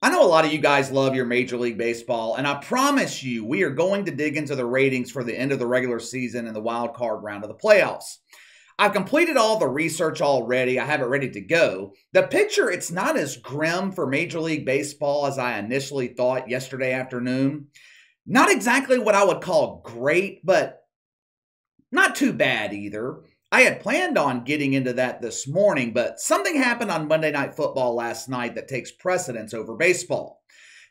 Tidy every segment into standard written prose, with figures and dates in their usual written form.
I know a lot of you guys love your Major League Baseball, and I promise you we are going to dig into the ratings for the end of the regular season and the wild card round of the playoffs. I've completed all the research already. I have it ready to go. The picture, it's not as grim for Major League Baseball as I initially thought yesterday afternoon. Not exactly what I would call great, but not too bad either. I had planned on getting into that this morning, but something happened on Monday Night Football last night that takes precedence over baseball.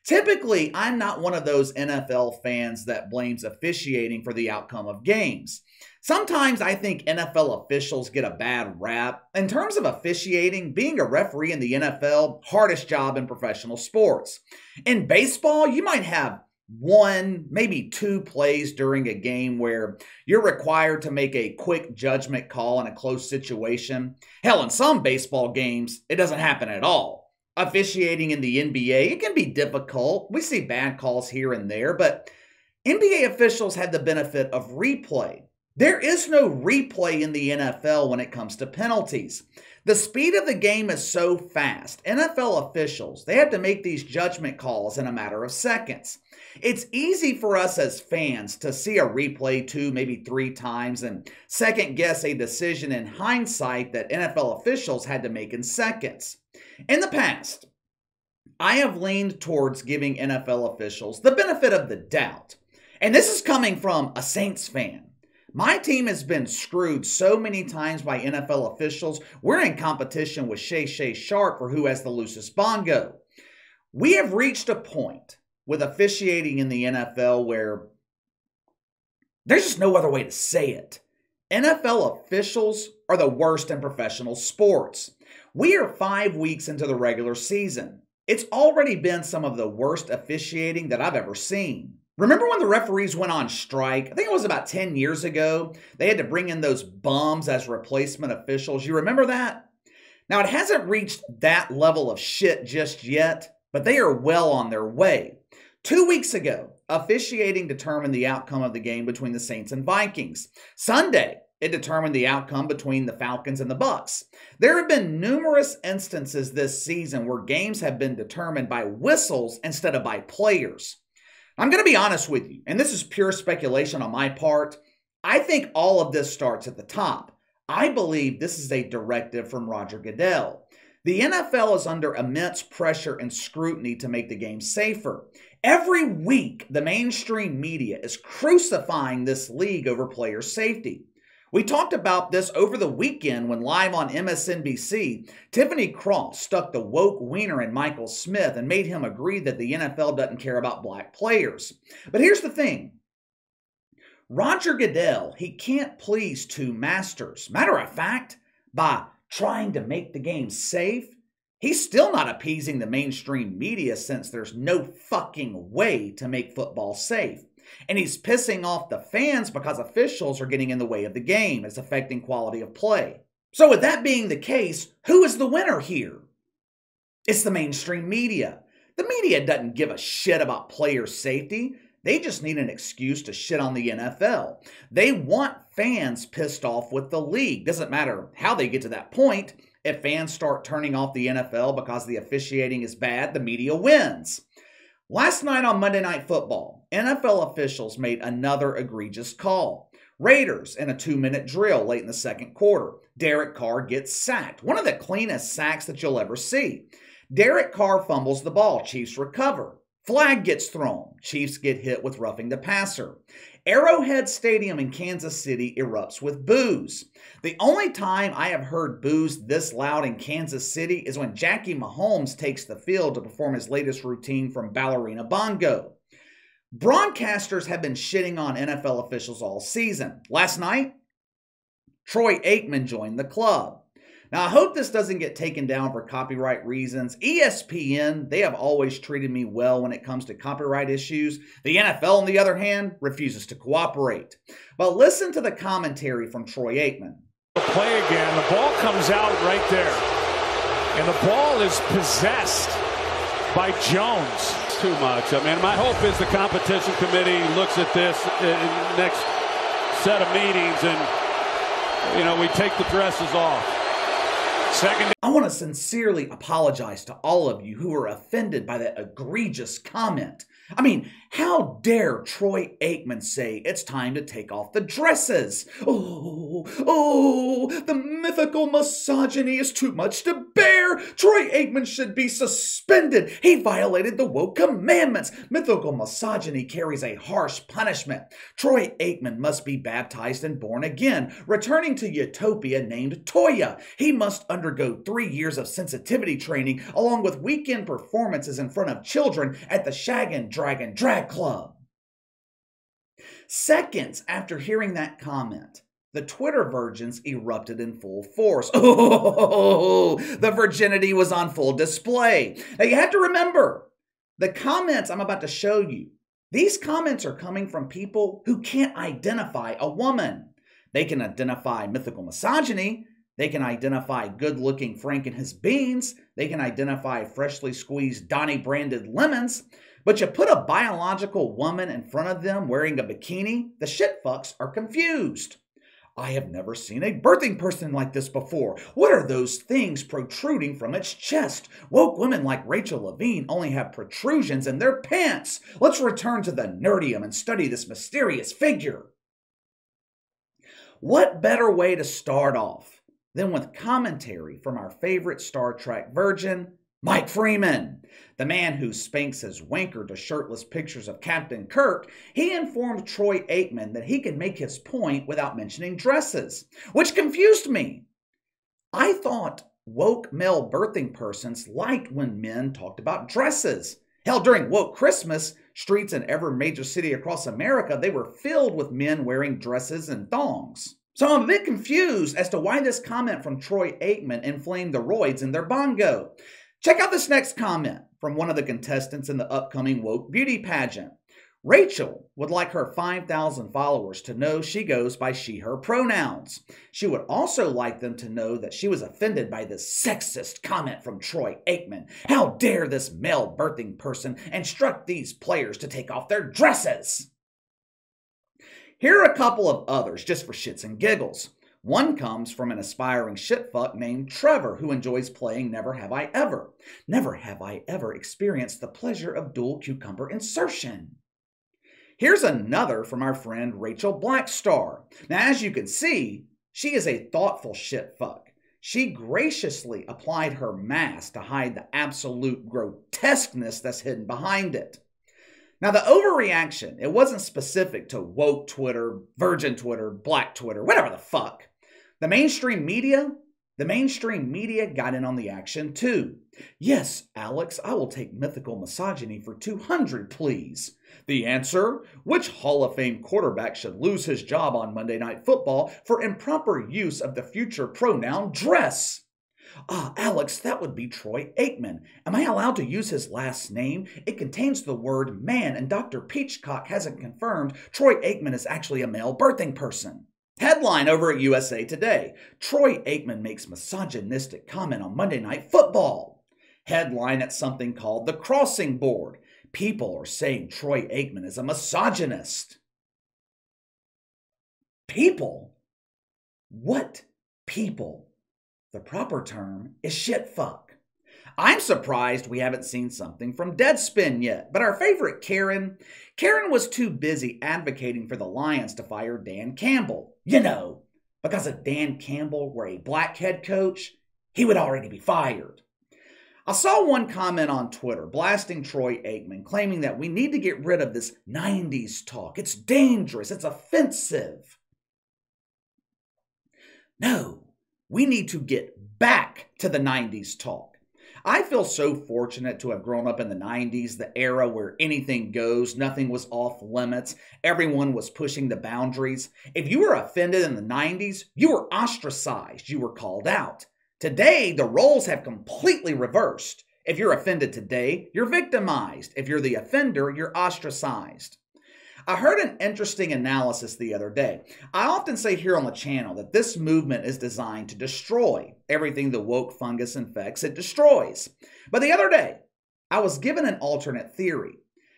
Typically, I'm not one of those NFL fans that blames officiating for the outcome of games. Sometimes I think NFL officials get a bad rap. In terms of officiating, being a referee in the NFL, hardest job in professional sports. In baseball, you might have one, maybe two plays during a game where you're required to make a quick judgment call in a close situation. Hell, in some baseball games, it doesn't happen at all. Officiating in the NBA, it can be difficult. We see bad calls here and there, but NBA officials had the benefit of replay. There is no replay in the NFL when it comes to penalties. The speed of the game is so fast. NFL officials, they have to make these judgment calls in a matter of seconds. It's easy for us as fans to see a replay two, maybe three times and second guess a decision in hindsight that NFL officials had to make in seconds. In the past, I have leaned towards giving NFL officials the benefit of the doubt. And this is coming from a Saints fan. My team has been screwed so many times by NFL officials. We're in competition with Shay Sharp for who has the loosest bongo. We have reached a point with officiating in the NFL where there's just no other way to say it. NFL officials are the worst in professional sports. We are 5 weeks into the regular season. It's already been some of the worst officiating that I've ever seen. Remember when the referees went on strike? I think it was about 10 years ago. They had to bring in those bums as replacement officials. You remember that? Now, it hasn't reached that level of shit just yet, but they are well on their way. 2 weeks ago, officiating determined the outcome of the game between the Saints and Vikings. Sunday, it determined the outcome between the Falcons and the Bucks. There have been numerous instances this season where games have been determined by whistles instead of by players. I'm going to be honest with you, and this is pure speculation on my part. I think all of this starts at the top. I believe this is a directive from Roger Goodell. The NFL is under immense pressure and scrutiny to make the game safer. Every week, the mainstream media is crucifying this league over player safety. We talked about this over the weekend when live on MSNBC, Tiffany Cross stuck the woke wiener in Michael Smith and made him agree that the NFL doesn't care about black players. But here's the thing. Roger Goodell, he can't please two masters. Matter of fact, by trying to make the game safe, he's still not appeasing the mainstream media since there's no fucking way to make football safe. And he's pissing off the fans because officials are getting in the way of the game. It's affecting quality of play. So with that being the case, who is the winner here? It's the mainstream media. The media doesn't give a shit about player safety. They just need an excuse to shit on the NFL. They want fans pissed off with the league. Doesn't matter how they get to that point. If fans start turning off the NFL because the officiating is bad, the media wins. Last night on Monday Night Football, NFL officials made another egregious call. Raiders in a 2-minute drill late in the second quarter. Derek Carr gets sacked. One of the cleanest sacks that you'll ever see. Derek Carr fumbles the ball. Chiefs recover. Flag gets thrown. Chiefs get hit with roughing the passer. Arrowhead Stadium in Kansas City erupts with boos. The only time I have heard boos this loud in Kansas City is when Jackie Mahomes takes the field to perform his latest routine from Ballerina Bongo. Broadcasters have been shitting on NFL officials all season. Last night, Troy Aikman joined the club. Now, I hope this doesn't get taken down for copyright reasons. ESPN, they have always treated me well when it comes to copyright issues. The NFL, on the other hand, refuses to cooperate. But listen to the commentary from Troy Aikman. Play again. The ball comes out right there. And the ball is possessed by Jones. Too much. I mean, my hope is the competition committee looks at this in the next set of meetings and, you know, we take the dresses off. Second. I want to sincerely apologize to all of you who were offended by that egregious comment. I mean, how dare Troy Aikman say it's time to take off the dresses? Oh, the mythical misogyny is too much to bear. Troy Aikman should be suspended. He violated the woke commandments. Mythical misogyny carries a harsh punishment. Troy Aikman must be baptized and born again, returning to Utopia named Toya. He must undergo 3 years of sensitivity training along with weekend performances in front of children at the Shaggin' Dragon Drag Club. Seconds after hearing that comment, the Twitter virgins erupted in full force. Oh, the virginity was on full display. Now you have to remember, the comments I'm about to show you, these comments are coming from people who can't identify a woman. They can identify mythical misogyny. They can identify good-looking Frank and his beans. They can identify freshly squeezed Donnie-branded lemons. But you put a biological woman in front of them wearing a bikini, the shit fucks are confused. I have never seen a birthing person like this before. What are those things protruding from its chest? Woke women like Rachel Levine only have protrusions in their pants. Let's return to the nerdium and study this mysterious figure. What better way to start off then with commentary from our favorite Star Trek virgin, Mike Freeman. The man who Spanx has wankered to shirtless pictures of Captain Kirk, he informed Troy Aikman that he could make his point without mentioning dresses, which confused me. I thought woke male birthing persons liked when men talked about dresses. Hell, during woke Christmas, streets in every major city across America, they were filled with men wearing dresses and thongs. So I'm a bit confused as to why this comment from Troy Aikman inflamed the roids in their bongo. Check out this next comment from one of the contestants in the upcoming woke beauty pageant. Rachel would like her 5,000 followers to know she goes by she/her pronouns. She would also like them to know that she was offended by this sexist comment from Troy Aikman. How dare this male birthing person instruct these players to take off their dresses? Here are a couple of others, just for shits and giggles. One comes from an aspiring shitfuck named Trevor, who enjoys playing Never Have I Ever. Never have I ever experienced the pleasure of dual cucumber insertion. Here's another from our friend Rachel Blackstar. Now, as you can see, she is a thoughtful shitfuck. She graciously applied her mask to hide the absolute grotesqueness that's hidden behind it. Now, the overreaction, it wasn't specific to woke Twitter, virgin Twitter, black Twitter, whatever the fuck. The mainstream media got in on the action too. Yes, Alex, I will take mythical misogyny for 200, please. The answer, which Hall of Fame quarterback should lose his job on Monday Night Football for improper use of the future pronoun dress? Ah, Alex, that would be Troy Aikman. Am I allowed to use his last name? It contains the word man, and Dr. Peachcock hasn't confirmed Troy Aikman is actually a male birthing person. Headline over at USA Today. Troy Aikman makes misogynistic comment on Monday Night Football. Headline at something called The Crossing Board. People are saying Troy Aikman is a misogynist. People? What people? The proper term is shitfuck. I'm surprised we haven't seen something from Deadspin yet, but our favorite Karen was too busy advocating for the Lions to fire Dan Campbell. You know, because if Dan Campbell were a black head coach, he would already be fired. I saw one comment on Twitter blasting Troy Aikman, claiming that we need to get rid of this 90s talk. It's dangerous. It's offensive. No. We need to get back to the 90s talk. I feel so fortunate to have grown up in the 90s, the era where anything goes, nothing was off limits, everyone was pushing the boundaries. If you were offended in the 90s, you were ostracized, you were called out. Today, the roles have completely reversed. If you're offended today, you're victimized. If you're the offender, you're ostracized. I heard an interesting analysis the other day. I often say here on the channel that this movement is designed to destroy everything the woke fungus infects, it destroys. But the other day, I was given an alternate theory.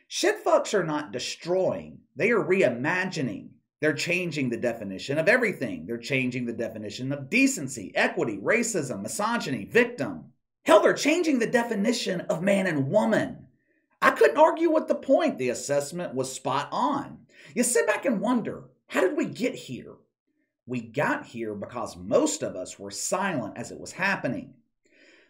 Shitfucks are not destroying, they are reimagining. They're changing the definition of everything. They're changing the definition of decency, equity, racism, misogyny, victim. Hell, they're changing the definition of man and woman. I couldn't argue with the point. The assessment was spot on. You sit back and wonder, how did we get here? We got here because most of us were silent as it was happening.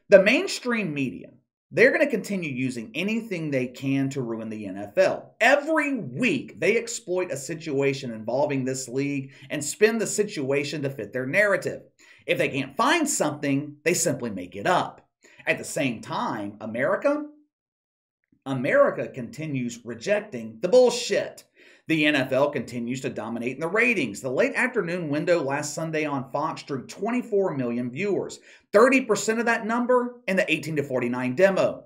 The mainstream media, they're going to continue using anything they can to ruin the NFL. Every week, they exploit a situation involving this league and spin the situation to fit their narrative. If they can't find something, they simply make it up. At the same time, America continues rejecting the bullshit. The NFL continues to dominate in the ratings. The late afternoon window last Sunday on Fox drew 24 million viewers, 30% of that number in the 18 to 49 demo.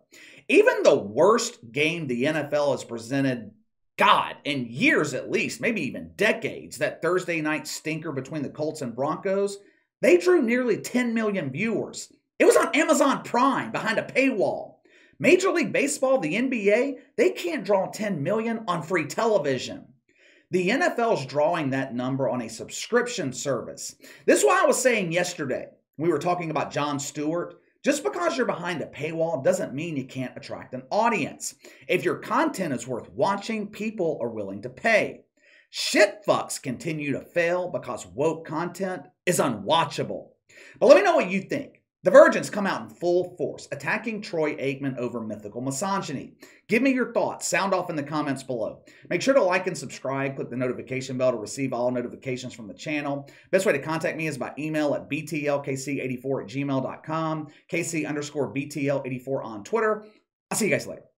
Even the worst game the NFL has presented, God, in years at least, maybe even decades, that Thursday night stinker between the Colts and Broncos, they drew nearly 10 million viewers. It was on Amazon Prime behind a paywall. Major League Baseball, the NBA, they can't draw 10 million on free television. The NFL's drawing that number on a subscription service. This is why I was saying yesterday, we were talking about Jon Stewart. Just because you're behind a paywall doesn't mean you can't attract an audience. If your content is worth watching, people are willing to pay. Shit fucks continue to fail because woke content is unwatchable. But let me know what you think. The Virgins come out in full force, attacking Troy Aikman over mythical misogyny. Give me your thoughts. Sound off in the comments below. Make sure to like and subscribe. Click the notification bell to receive all notifications from the channel. Best way to contact me is by email at btlkc84@gmail.com, kc_btl84 on Twitter. I'll see you guys later.